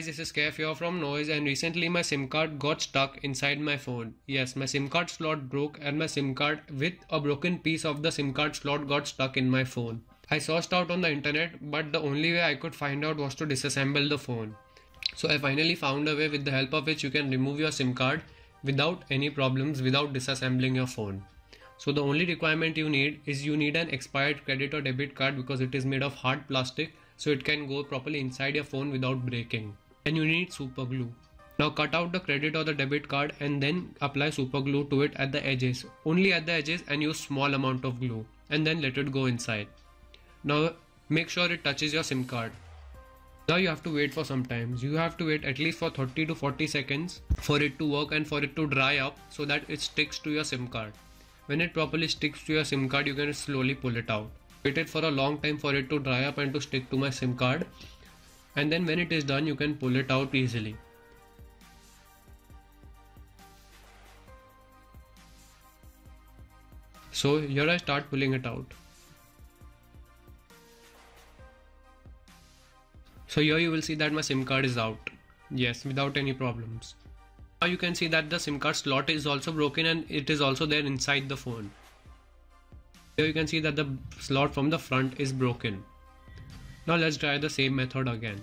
guys, this is Kefio from Noise, and recently my SIM card got stuck inside my phone. Yes, my SIM card slot broke and my SIM card with a broken piece of the SIM card slot got stuck in my phone. I searched out on the internet, but the only way I could find out was to disassemble the phone. So I finally found a way with the help of which you can remove your SIM card without any problems, without disassembling your phone. So the only requirement you need is you need an expired credit or debit card, because it is made of hard plastic, so it can go properly inside your phone without breaking. And you need super glue. Now cut out the credit or the debit card and then apply super glue to it at the edges. Only at the edges, and use small amount of glue and then let it go inside. Now make sure it touches your SIM card. Now you have to wait for some time. You have to wait at least for 30 to 40 seconds for it to work and for it to dry up so that it sticks to your SIM card. When it properly sticks to your SIM card, you can slowly pull it out. Waited for a long time for it to dry up and to stick to my SIM card. And then when it is done, you can pull it out easily. So here I start pulling it out. So here you will see that my SIM card is out. Yes, without any problems. Now you can see that the SIM card slot is also broken and it is also there inside the phone. Here you can see that the slot from the front is broken. Now let's try the same method again.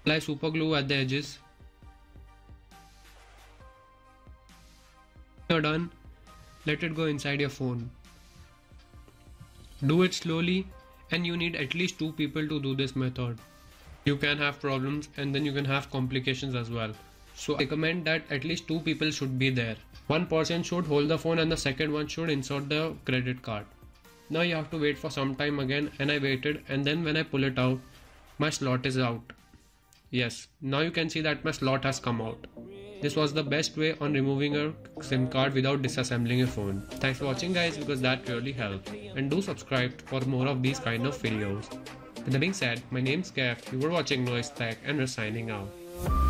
Apply super glue at the edges. When you're done, let it go inside your phone. Do it slowly, and you need at least two people to do this method. You can have problems and then you can have complications as well. So I recommend that at least two people should be there. One person should hold the phone and the second one should insert the credit card. Now you have to wait for some time again, and I waited, and then when I pull it out, my slot is out. Yes, now you can see that my slot has come out. This was the best way on removing your SIM card without disassembling your phone. Thanks for watching, guys, because that really helped. And do subscribe for more of these kind of videos. With that being said, my name's Kef, you were watching NoisTech, and we're signing out.